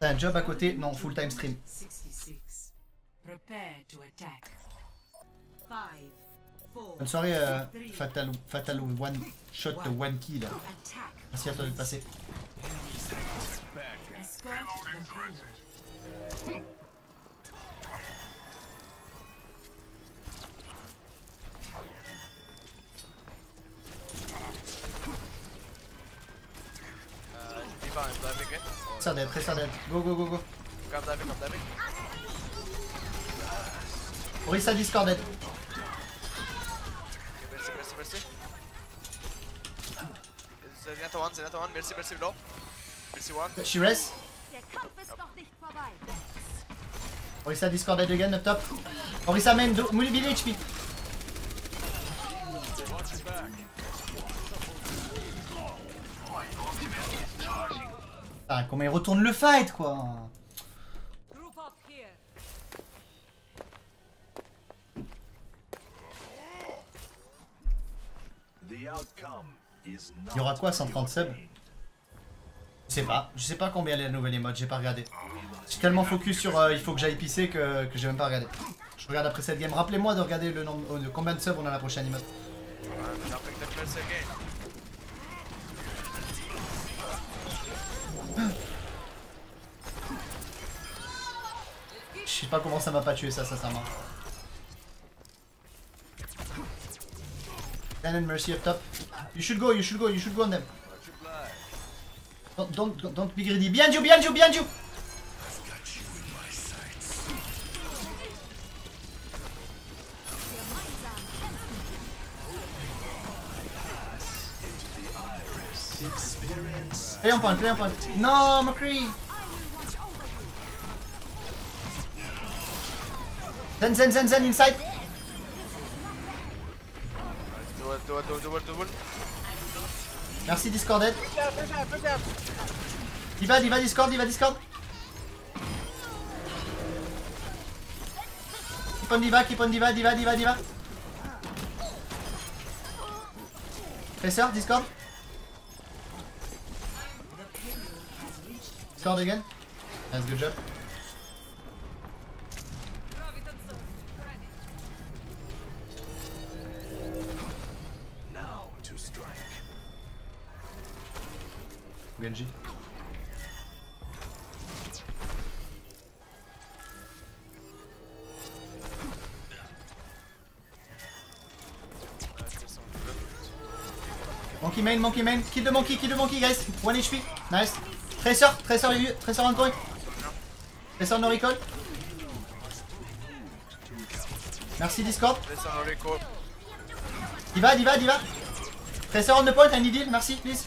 T'as un job à côté? Non, full time stream. Bonne soirée, Fatal One Shot One Key là. Merci à toi de passer. Très sardette. Go. Come diving. Orisa Discord aide. Merci. C'est bientôt one, merci Blo. Merci one. She rest. Orisa Discord aide again, up top. Orisa main, Mouli Village HP. Ah, comment il retourne le fight quoi. Il y aura quoi 130 subs? Je sais pas combien est la nouvelle emote, j'ai pas regardé. Je suis tellement focus sur il faut que j'aille pisser que j'ai même pas regardé. Je regarde après cette game, rappelez-moi de regarder le nombre de combien de subs on a la prochaine emote. Je sais pas comment ça m'a pas tué ça m'a. Dan and Mercy up top. You should go on them. Don't be greedy. Behind you. Play on point. No, McCree. Zen inside. Double. Merci Discord aide. Il va Discord. Keep on Diva. Presseur Discord. Discord again. Nice, good job. Genji. Monkey main. Kill the monkey, guys. 1 HP. Nice. Tracer on point. Tracer no recall. Merci Discord. Diva. Tracer on the point, I need heal. Merci, please.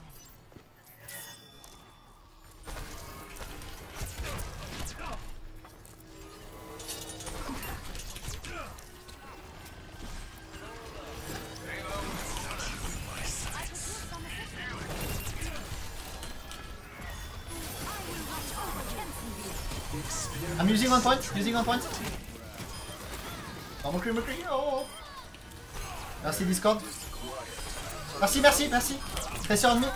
I'm using one point. Oh, McCree, oh. Merci Discord. Merci. Tracer on me.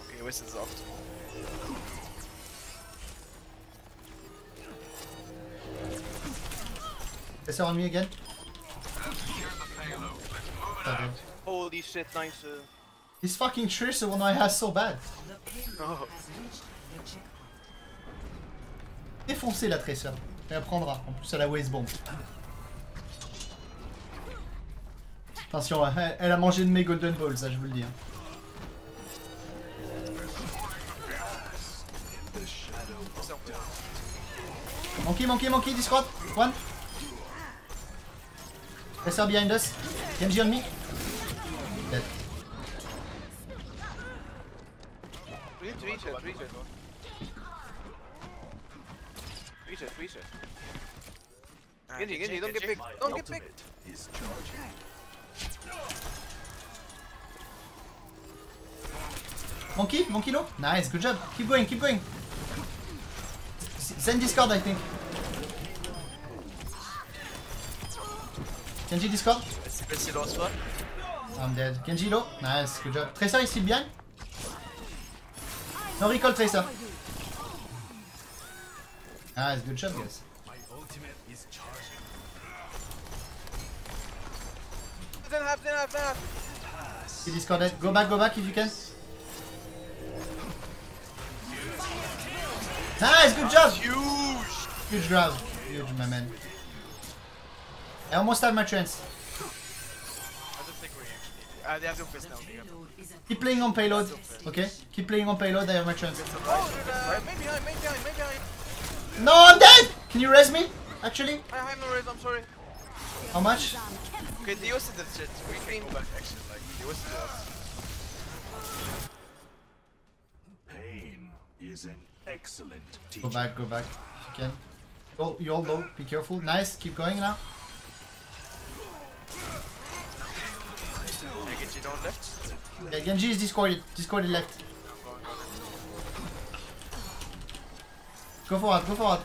Okay, West is off. Tracer on me again. Holy shit, nice. This fucking Tracer one I has so bad. Oh. Défoncez la Tracer. Elle prendra. En plus, elle a waste bomb. Attention, elle a mangé de mes golden balls, ça je vous le dis. Monkey, Discord. One. Tracer behind us. Genji on me. Dead. Reach it. Genji, don't get picked. Monkey low. Nice, good job. Keep going. Send Discord, I think. Kenji Discord. I'm dead. Kenji low. Nice, good job. Tracer is still behind. No recall Tracer. Nice, good job, guys. He discorded. Go back if you can. Nice, good job. Huge grab. Huge, my man. I almost had my chance. I don't think we actually they have no face now. Keep playing on payload. Okay? Keep playing on payload, I have my chance. Maybe. No, I'm dead! Can you raise me? Actually? I have no raise, I'm sorry. How much? Okay, they also did shit. We can go back actually, like they also did us. Pain is an excellent teacher. Go back. If you can. Oh, you're low, be careful. Nice, keep going now. Genji down left. Yeah, Genji is discorded left. Go forward.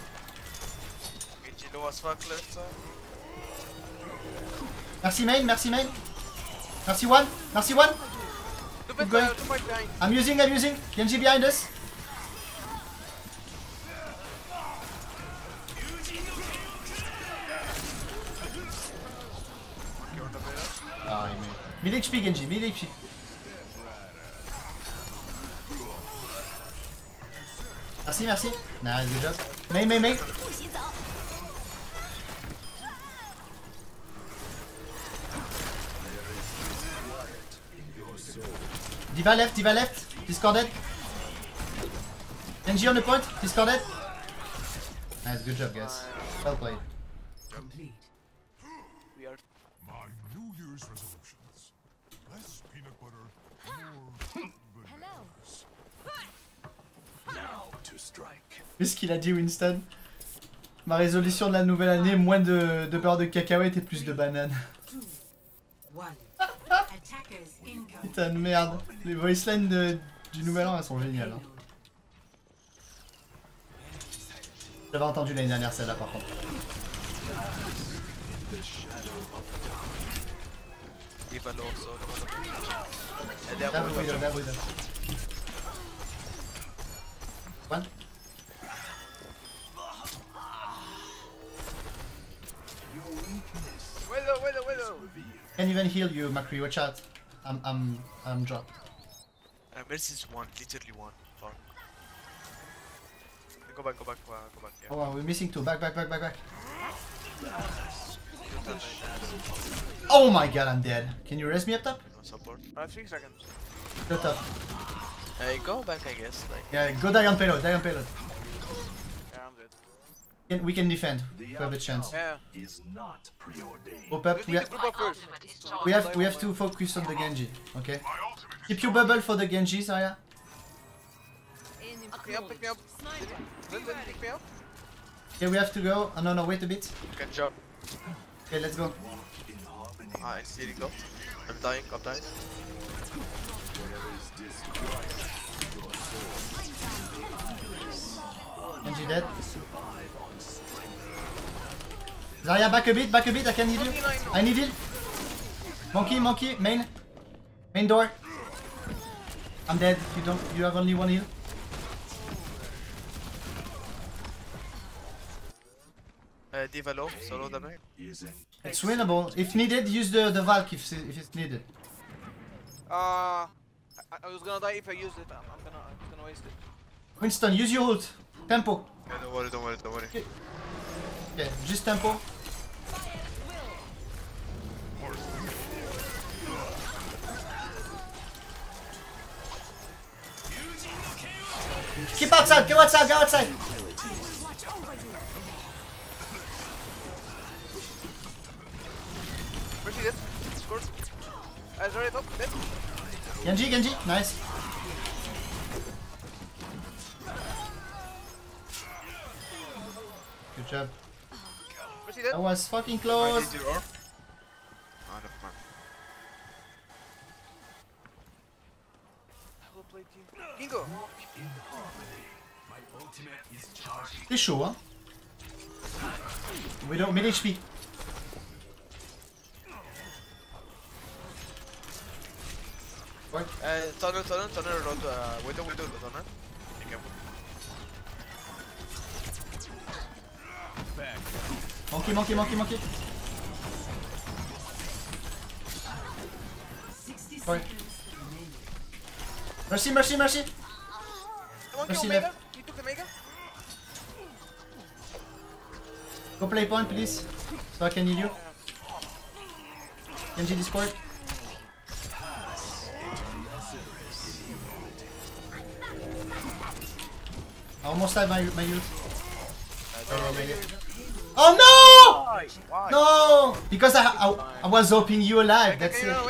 Genji low as fuck left side. Merci main. Merci one. Keep going. I'm using. Genji behind us. Mid HP Genji, mid HP. Merci. Nice, good job. Main. Diva left. Discorded. Genji on the point. Discorded. Nice, good job, guys. Well played. Complete. We are. My New Year's resolution. Less peanut butter, more bananas. Now to strike. Vu ce qu'il a dit Winston, ma résolution de la nouvelle année, moins de beurre de cacahuète et plus de bananes. Putain de merde, les voicelines du nouvel an elles sont géniales. Hein. J'avais entendu l'année dernière celle-là par contre. One. Willow. Can't even heal you, Macri. Watch out. I'm dropped. Mercy is one, literally one. Far. Go back. Yeah. Oh, wow, we're missing two. Back. Oh my god, I'm dead. Can you raise me up top? No support. I have 3 seconds. Go top. Go back, I guess. Like... Yeah, go die on payload. Yeah, I'm dead. We can defend. We have a chance. Yeah. Hop up. We have to focus on the Genji. Okay. Keep your bubble for the Genji, Zarya. Pick me up. Then pick me up. Okay, we have to go. Oh, no, wait a bit. Good job. Okay, let's go. I see it go. I'm dying. Genji dead. Zarya, back a bit, I can heal you. I need heal. Monkey, main door. I'm dead. You have only one heal. Diva low, solo damage. It's winnable. If needed, use the Valk if it's needed. I was gonna die if I used it. I'm gonna waste it. Winston, use your ult. Tempo. Yeah, don't worry. Okay, just tempo. Keep outside. Go outside. Genji, nice. Good job. That was fucking close. I will play Kingo! This sure, huh? We don't mid HP. What? Tunnel roto. Window, tunnel. Monkey. Alright. Mercy. Mercy left. You took the mega? Go play point, please. So I can heal you. MG Discord. I almost had my ult. Oh no! Why? No! Because I was hoping you alive. That's it. Can you run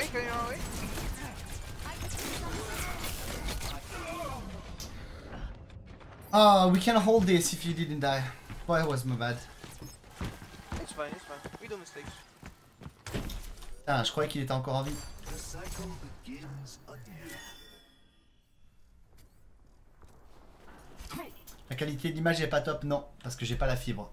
away? We can hold this if you didn't die. Boy, that was my bad. It's fine. We do mistakes. Ah, je croyais qu'il était encore en vie. La qualité d'image est pas top, non, parce que j'ai pas la fibre.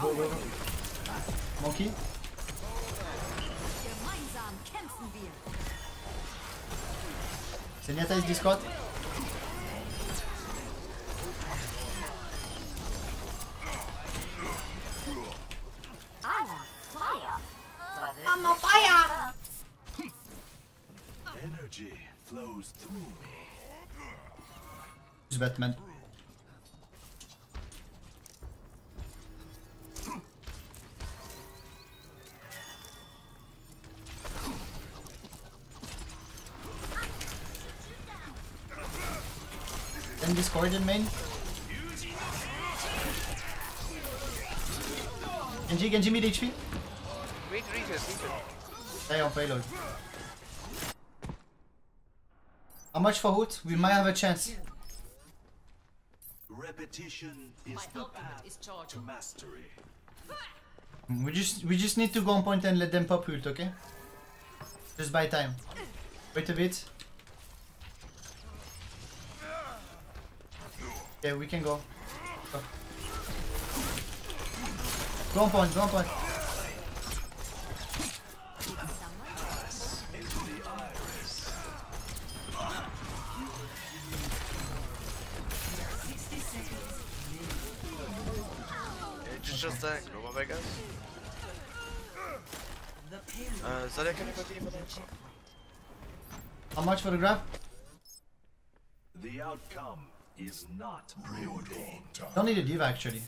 Go. Monkey. Señata ist Discord. I'm on fire. Energy flows through me. Batman. Discord in main. Genji mid HP. Wait, Stay on payload. How much for hoot? We might have a chance. Repetition is the path to mastery. We just need to go on point and let them pop ult, okay? Just buy time. Wait a bit. Yeah, we can go. Go on point. Just that, go back guys. Zarya, can you continue? How much for the grab? The outcome is not preordained. Don't need a diva actually.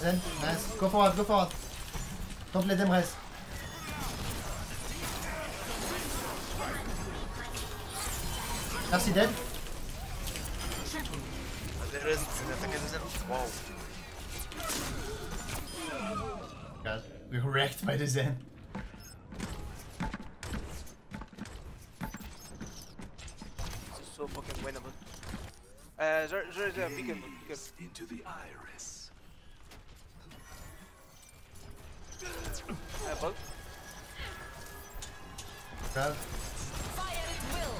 Zen, nice. Go forward. Don't let them rest. Merci dead. Wow. God, we were wrecked by the Zen. This is so fucking winnable. There, be good. Into the iris. Bug. Grab. Fire at will.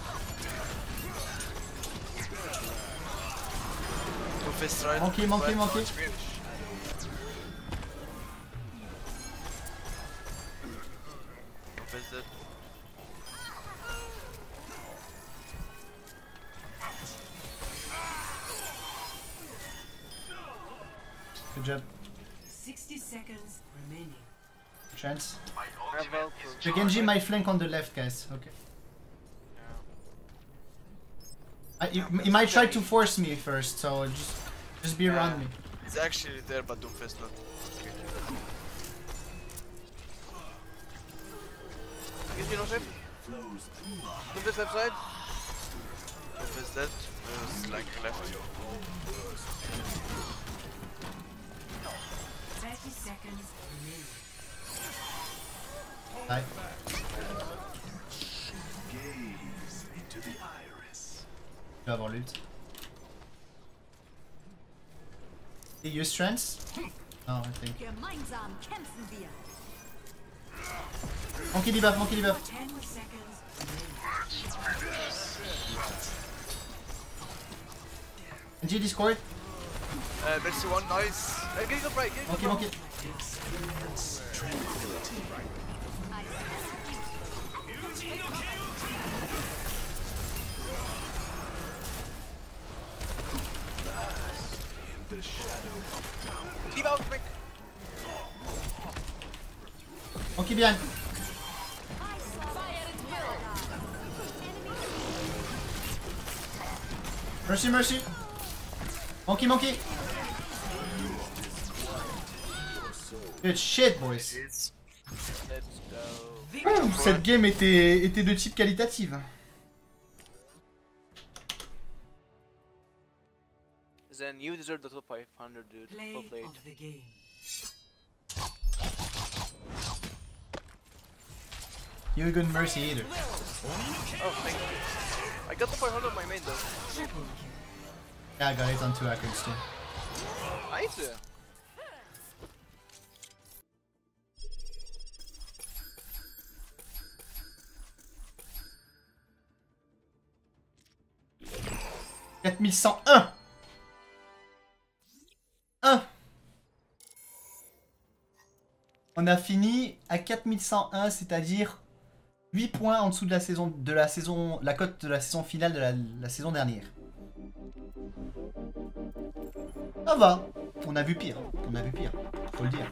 Monkey. Good job. 60 seconds remaining. Chance. The Genji might flank on the left, guys. Okay. He might try to force me first, so just be around me. It's actually there, but don't face not. Give me no shape. Don't face left side. Don't face that. It's like left. 30 seconds. Ay. Je vais avoir l'ult. Did you use strengths? Oh, I think. Monkey debuff, monkey debuff. NG Discord. Mercy one, nice. Get the break, get the monkey. Debuff, break. Monkey behind. Mercy, mercy. Monkey, monkey. Good shit, boys. Oh, cette game était de type qualitative. Then you deserve the top 500, dude. Well played. You a good mercy either. Oh, thank you. I got the 500 on my main though. Yeah, I got it on 2 acres too. Nice! $4101. On a fini à 4101, c'est-à-dire 8 points en dessous de la cote de la saison finale de la saison dernière. Ça va, on a vu pire, faut le dire.